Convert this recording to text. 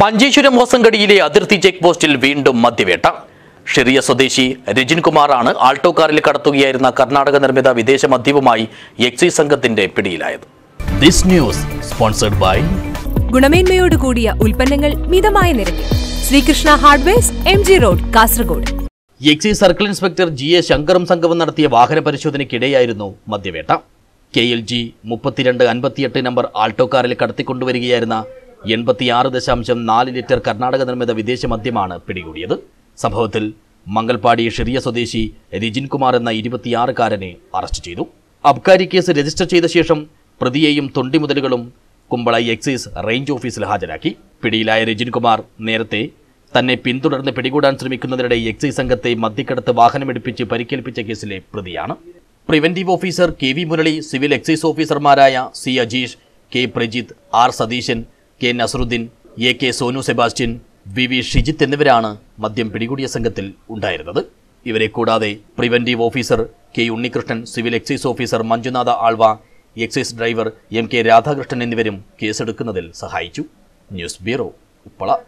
मंजेश्वरम होसंगडियिले അതിർത്തി ചെക്ക് പോസ്റ്റിൽ വീണ്ടും മദ്യവേട്ട. ശ്രിയ സ്വദേശി രജിൻ കുമാറാണ് ആൾട്ടോ കാറിൽ കടത്തുകയായിരുന്ന കർണാടക നിർമ്മിത വിദേശ മദ്യവുമായി എക്സൈസ് സംഘത്തിന്റെ പിടിയിലായത്. ദിസ് ന്യൂസ് സ്പോൺസർഡ് ബൈ ഗുണമേന്മയോട് കൂടിയ ഉൽപ്പന്നങ്ങൾ മിതമായ നിരക്കിൽ Sreekrishna hardwares MG road Kasaragod. Excise circle inspector G A ശങ്കറും സംഘവും നടത്തിയ വാഹന പരിശോധനയ്ക്കിടെയായിരുന്നു മദ്യവേട്ട. KLG 3258 നമ്പർ ആൾട്ടോ കാറിൽ കടത്തിക്കൊണ്ടുവരികയായിരുന്ന 86.4 ലിറ്റർ കർണാടക നിർമ്മിത വിദേശ മദ്യമാണ് പിടികൂടിയത്. സംഭവത്തിൽ മംഗൽപാടി ഷിറിയ സ്വദേശി രജിൻ കുമാർ എന്ന 26-കാരനെ അറസ്റ്റ് ചെയ്തു. അബ്കാരി കേസ് രജിസ്റ്റർ ചെയ്ത ശേഷം പ്രതിയെയും തൊണ്ടിമുതലുകളും കുമ്പള എക്സൈസ് റേഞ്ച് ഓഫീസിൽ ഹാജരാക്കി. പിടിയിലായ രജിൻ കുമാർ നേരത്തെ തന്നെ പിന്തുടർന്ന് പിടികൂടാൻ ശ്രമിക്കുന്നതിനിടെ എക്സൈസ് സംഘത്തെ മദ്യക്കടത്ത് വാഹനമെടുപ്പിച്ച് പരിക്കേൽപ്പിച്ച കേസിലെ പ്രതിയാണ്. Preventive officer KV Murali, civil excise ഓഫീസർമാരായ C Ajeesh, K Prajith, R Satheesan, K Nasaruddin, A K Sonyu, Sebastian, BV Sheejith എന്നിവരാണ് മദ്യം പിടികൂടിയ സംഘത്തിൽ ഉണ്ടായിരുന്നത്. ഇവരെ കൂടാതെ preventive officer K Unnikrishnan, civil excise officer Manjunatha, Alva, excise driver MK Radhakrishnan എന്നിവരും കേസെടുക്കുന്നതിൽ സഹായിച്ചു. News bureau, Uppala.